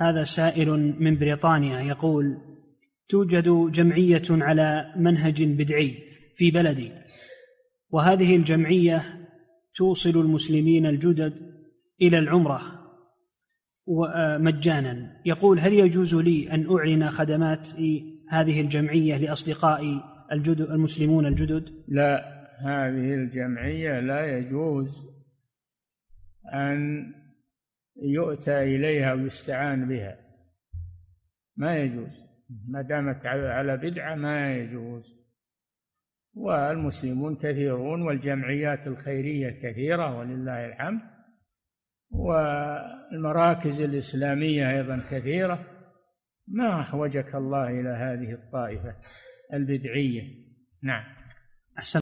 هذا سائل من بريطانيا يقول: توجد جمعية على منهج بدعي في بلدي، وهذه الجمعية توصل المسلمين الجدد إلى العمرة مجانا. يقول: هل يجوز لي أن أعلن خدمات هذه الجمعية لأصدقائي المسلمون الجدد؟ لا، هذه الجمعية لا يجوز أن يؤتى إليها ويستعان بها، ما يجوز ما دامت على بدعة، ما يجوز. والمسلمون كثيرون والجمعيات الخيرية كثيرة ولله الحمد، والمراكز الإسلامية أيضا كثيرة، ما أحوجك الله إلى هذه الطائفة البدعية. نعم.